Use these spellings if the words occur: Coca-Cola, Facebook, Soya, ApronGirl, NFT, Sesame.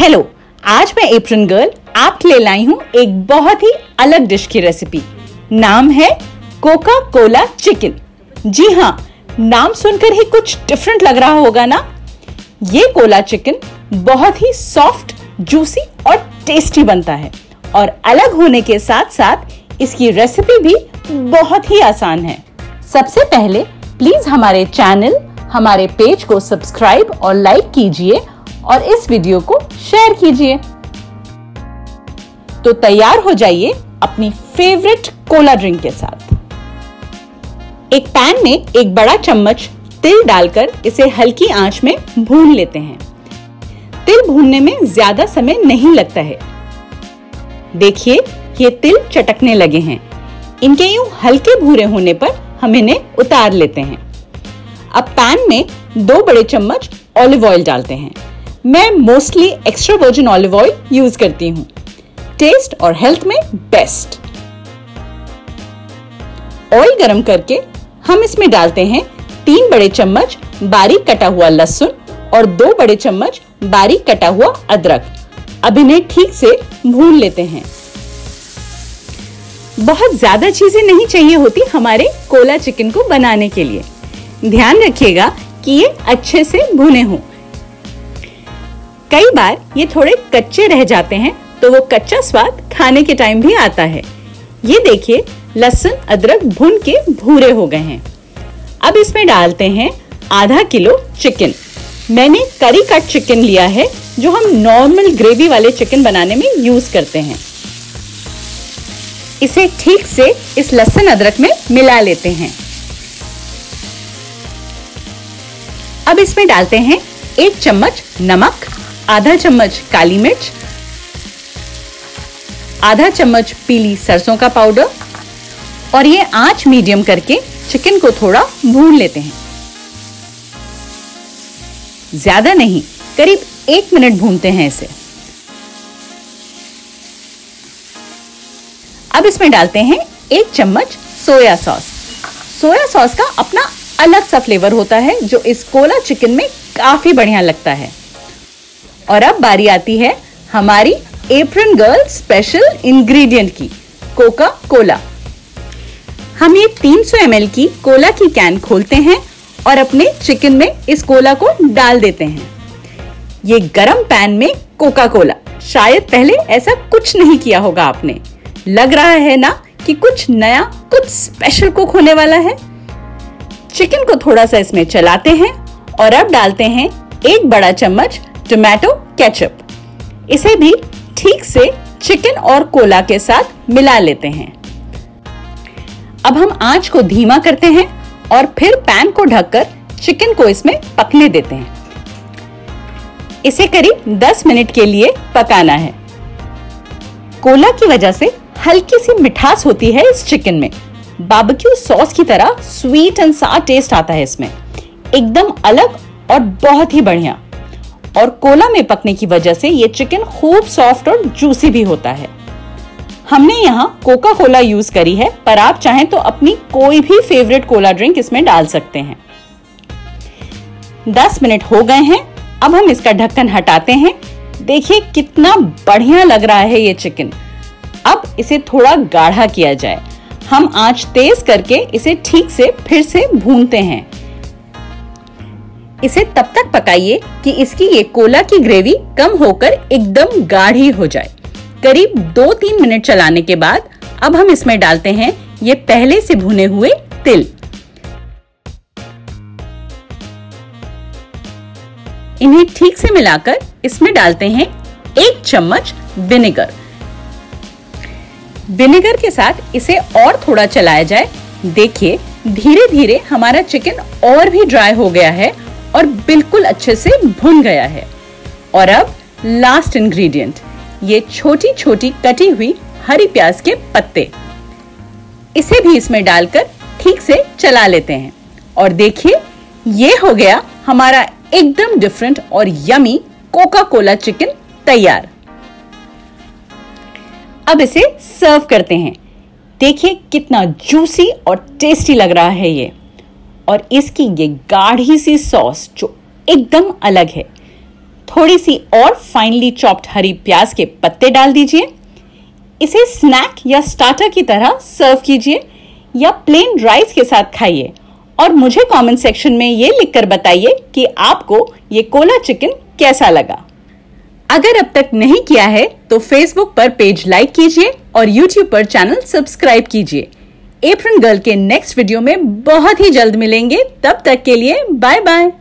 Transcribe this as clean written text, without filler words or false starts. Hello, आज मैं apron girl आपके लिए लाई हूँ एक बहुत ही अलग डिश की रेसिपी। नाम है कोका कोला चिकन। जी हाँ, नाम सुनकर ही कुछ डिफरेंट लग रहा होगा ना। ये कोला चिकन बहुत ही सॉफ्ट, जूसी और टेस्टी बनता है और अलग होने के साथ साथ इसकी रेसिपी भी बहुत ही आसान है। सबसे पहले प्लीज हमारे चैनल, हमारे पेज को सब्सक्राइब और लाइक कीजिए और इस वीडियो को शेयर कीजिए। तो तैयार हो जाइए अपनी फेवरेट कोला ड्रिंक के साथ। एक पैन में एक बड़ा चम्मच तिल डालकर इसे हल्की आंच में भून लेते हैं। तिल भूनने में ज्यादा समय नहीं लगता है। देखिए, ये तिल चटकने लगे हैं। इनके यूं हल्के भूरे होने पर हम इन्हें उतार लेते हैं। अब पैन में 2 बड़े चम्मच ऑलिव ऑयल डालते हैं। मैं mostly extra virgin olive oil use करती हूँ, टेस्ट और हेल्थ में बेस्ट। ऑयल गरम करके हम इसमें डालते हैं 3 बड़े चम्मच बारीक कटा हुआ लहसुन और 2 बड़े चम्मच बारीक कटा हुआ अदरक। अब इन्हें ठीक से भून लेते हैं। बहुत ज्यादा चीजें नहीं चाहिए होती हमारे कोला चिकन को बनाने के लिए। ध्यान रखिएगा कि ये अच्छे से भुने हों। कई बार ये थोड़े कच्चे रह जाते हैं तो वो कच्चा स्वाद खाने के टाइम भी आता है। ये देखिए, लहसुन अदरक भुन के भूरे हो गए हैं। अब इसमें डालते हैं आधा किलो चिकन। मैंने करी कट चिकन लिया है, जो हम नॉर्मल ग्रेवी वाले चिकन बनाने में यूज करते हैं। इसे ठीक से इस लहसुन अदरक में मिला लेते हैं। अब इसमें डालते हैं 1 चम्मच नमक, आधा चम्मच काली मिर्च, आधा चम्मच पीली सरसों का पाउडर और ये आंच मीडियम करके चिकन को थोड़ा भून लेते हैं। ज्यादा नहीं, करीब 1 मिनट भूनते हैं इसे। अब इसमें डालते हैं 1 चम्मच सोया सॉस। सोया सॉस का अपना अलग सा फ्लेवर होता है, जो इस कोला चिकन में काफी बढ़िया लगता है। और अब बारी आती है हमारी एप्रन गर्ल स्पेशल इंग्रेडिएंट की, कोका कोला। हम ये 300 ml की कोला की कैन खोलते हैं और अपने चिकन में इस कोला को डाल देते हैं। ये गरम पैन में कोका कोला, शायद पहले ऐसा कुछ नहीं किया होगा आपने। लग रहा है ना कि कुछ नया, कुछ स्पेशल कुक होने वाला है। चिकन को थोड़ा सा इसमें चलाते हैं और अब डालते हैं 1 बड़ा चम्मच टोमेटो केचप। इसे भी ठीक से चिकन और कोला के साथ मिला लेते हैं। अब हम आंच को धीमा करते हैं और फिर पैन को ढककर चिकन को इसमें पकने देते हैं। इसे करीब 10 मिनट के लिए पकाना है। कोला की वजह से हल्की सी मिठास होती है इस चिकन में। बारबेक्यू सॉस की तरह स्वीट एंड सार टेस्ट आता है इसमें, एकदम अलग और बहुत ही बढ़िया। और कोला में पकने की वजह से ये चिकन खूब सॉफ्ट और जूसी भी होता है। हमने यहाँ कोका कोला यूज करी है, पर आप चाहें तो अपनी कोई भी फेवरेट कोला ड्रिंक इसमें डाल सकते हैं। 10 मिनट हो गए हैं। अब हम इसका ढक्कन हटाते हैं। देखिए कितना बढ़िया लग रहा है ये चिकन। अब इसे थोड़ा गाढ़ा किया जाए। हम आंच तेज करके इसे ठीक से फिर से भूनते हैं। इसे तब तक पकाइए कि इसकी ये कोला की ग्रेवी कम होकर एकदम गाढ़ी हो जाए। करीब 2-3 मिनट चलाने के बाद अब हम इसमें डालते हैं ये पहले से भुने हुए तिल। इन्हें ठीक से मिलाकर इसमें डालते हैं 1 चम्मच विनेगर। विनेगर के साथ इसे और थोड़ा चलाया जाए। देखिए, धीरे धीरे हमारा चिकन और भी ड्राई हो गया है और बिल्कुल अच्छे से भुन गया है। और अब लास्ट इंग्रेडिएंट, ये छोटी छोटी कटी हुई हरी प्याज के पत्ते। इसे भी इसमें डालकर ठीक से चला लेते हैं और देखिए, ये हो गया हमारा एकदम डिफरेंट और यमी कोका कोला चिकन तैयार। अब इसे सर्व करते हैं। देखिए कितना जूसी और टेस्टी लग रहा है ये, और इसकी ये गाढ़ी सी सॉस जो एकदम अलग है। थोड़ी सी और फाइनली चॉप्ड हरी प्याज के पत्ते डाल दीजिए। इसे स्नैक या स्टार्टर की तरह सर्व कीजिए या प्लेन राइस के साथ खाइए और मुझे कमेंट सेक्शन में ये लिखकर बताइए कि आपको ये कोला चिकन कैसा लगा। अगर अब तक नहीं किया है तो फेसबुक पर पेज लाइक कीजिए और यूट्यूब पर चैनल सब्सक्राइब कीजिए। एप्रन गर्ल के नेक्स्ट वीडियो में बहुत ही जल्द मिलेंगे, तब तक के लिए बाय बाय।